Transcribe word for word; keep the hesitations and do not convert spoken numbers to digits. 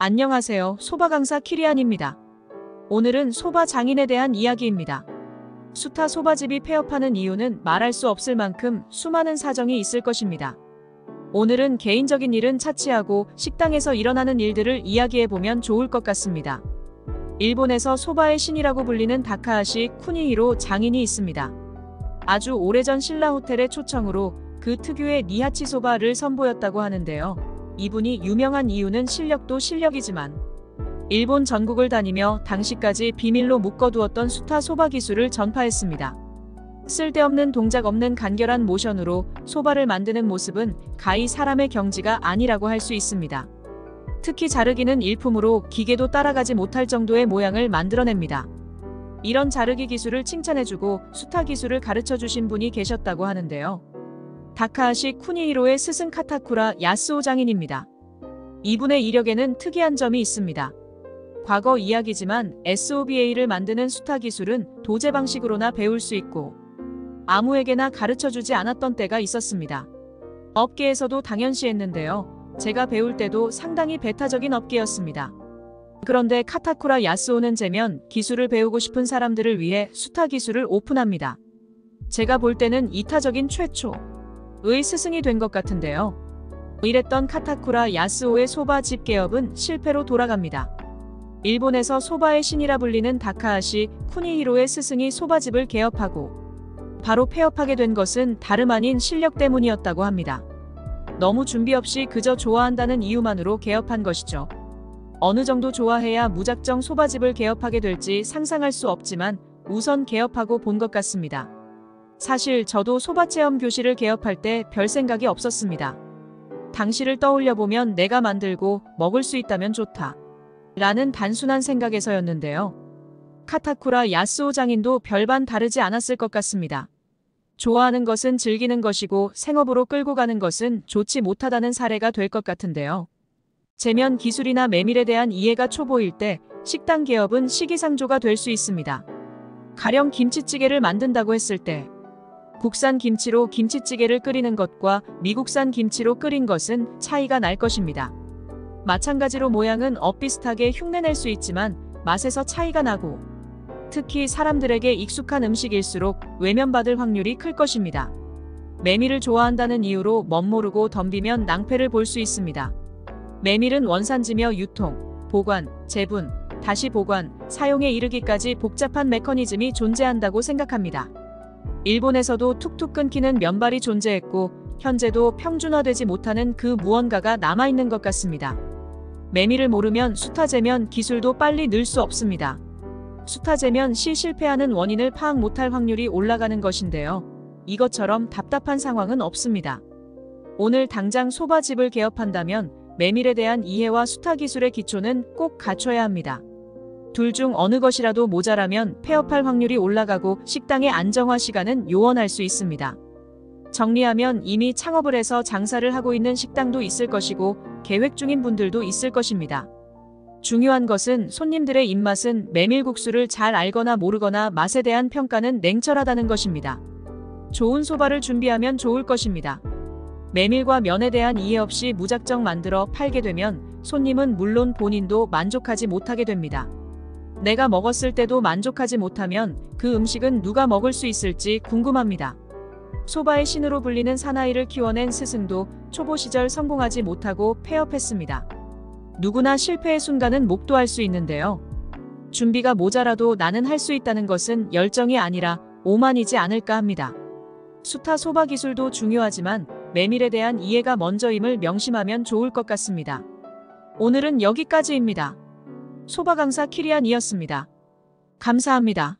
안녕하세요. 소바 강사 키리안입니다. 오늘은 소바 장인에 대한 이야기입니다. 수타 소바집이 폐업하는 이유는 말할 수 없을 만큼 수많은 사정이 있을 것입니다. 오늘은 개인적인 일은 차치하고 식당에서 일어나는 일들을 이야기해보면 좋을 것 같습니다. 일본에서 소바의 신이라고 불리는 다카하시 쿠니히로 장인이 있습니다. 아주 오래전 신라 호텔의 초청으로 그 특유의 니하치 소바를 선보였다고 하는데요. 이분이 유명한 이유는 실력도 실력이지만 일본 전국을 다니며 당시까지 비밀로 묶어두었던 수타 소바 기술을 전파했습니다. 쓸데없는 동작 없는 간결한 모션으로 소바를 만드는 모습은 가히 사람의 경지가 아니라고 할 수 있습니다. 특히 자르기는 일품으로 기계도 따라가지 못할 정도의 모양을 만들어냅니다. 이런 자르기 기술을 칭찬해주고 수타 기술을 가르쳐주신 분이 계셨다고 하는데요. 다카하시 쿠니히로의 스승 카타쿠라 야스오 장인입니다. 이분의 이력에는 특이한 점이 있습니다. 과거 이야기지만 에스오바를 만드는 수타 기술은 도제 방식으로나 배울 수 있고 아무에게나 가르쳐주지 않았던 때가 있었습니다. 업계에서도 당연시했는데요. 제가 배울 때도 상당히 배타적인 업계였습니다. 그런데 카타쿠라 야스오는 재면 기술을 배우고 싶은 사람들을 위해 수타 기술을 오픈합니다. 제가 볼 때는 이타적인 최초 의 스승이 된 것 같은데요. 이랬던 카타쿠라 야스오의 소바 집 개업은 실패로 돌아갑니다. 일본에서 소바의 신이라 불리는 다카하시 쿠니히로의 스승이 소바집을 개업하고 바로 폐업하게 된 것은 다름 아닌 실력 때문이었다고 합니다. 너무 준비 없이 그저 좋아한다는 이유만으로 개업한 것이죠. 어느 정도 좋아해야 무작정 소바집을 개업하게 될지 상상할 수 없지만 우선 개업하고 본 것 같습니다. 사실 저도 소바체험 교실을 개업할 때 별 생각이 없었습니다. 당시를 떠올려보면 내가 만들고 먹을 수 있다면 좋다 라는 단순한 생각에서였는데요. 카타쿠라 야스오 장인도 별반 다르지 않았을 것 같습니다. 좋아하는 것은 즐기는 것이고 생업으로 끌고 가는 것은 좋지 못하다는 사례가 될 것 같은데요. 재면 기술이나 메밀에 대한 이해가 초보일 때 식당 개업은 시기상조가 될 수 있습니다. 가령 김치찌개를 만든다고 했을 때 국산 김치로 김치찌개를 끓이는 것과 미국산 김치로 끓인 것은 차이가 날 것입니다. 마찬가지로 모양은 엇비슷하게 흉내낼 수 있지만 맛에서 차이가 나고 특히 사람들에게 익숙한 음식일수록 외면받을 확률이 클 것입니다. 메밀을 좋아한다는 이유로 멋모르고 덤비면 낭패를 볼 수 있습니다. 메밀은 원산지며 유통, 보관, 재분, 다시 보관, 사용에 이르기까지 복잡한 메커니즘이 존재한다고 생각합니다. 일본에서도 툭툭 끊기는 면발이 존재했고 현재도 평준화되지 못하는 그 무언가가 남아있는 것 같습니다. 메밀을 모르면 수타재면 기술도 빨리 늘 수 없습니다. 수타재면 시 실패하는 원인을 파악 못할 확률이 올라가는 것인데요. 이것처럼 답답한 상황은 없습니다. 오늘 당장 소바집을 개업한다면 메밀에 대한 이해와 수타 기술의 기초는 꼭 갖춰야 합니다. 둘 중 어느 것이라도 모자라면 폐업할 확률이 올라가고 식당의 안정화 시간은 요원할 수 있습니다. 정리하면 이미 창업을 해서 장사를 하고 있는 식당도 있을 것이고 계획 중인 분들도 있을 것입니다. 중요한 것은 손님들의 입맛은 메밀국수를 잘 알거나 모르거나 맛에 대한 평가는 냉철하다는 것입니다. 좋은 소바를 준비하면 좋을 것입니다. 메밀과 면에 대한 이해 없이 무작정 만들어 팔게 되면 손님은 물론 본인도 만족하지 못하게 됩니다. 내가 먹었을 때도 만족하지 못하면 그 음식은 누가 먹을 수 있을지 궁금합니다. 소바의 신으로 불리는 사나이를 키워낸 스승도 초보 시절 성공하지 못하고 폐업했습니다. 누구나 실패의 순간은 목도할 수 있는데요. 준비가 모자라도 나는 할 수 있다는 것은 열정이 아니라 오만이지 않을까 합니다. 수타 소바 기술도 중요하지만 메밀에 대한 이해가 먼저임을 명심하면 좋을 것 같습니다. 오늘은 여기까지입니다. 소바 강사 키리안이었습니다. 감사합니다.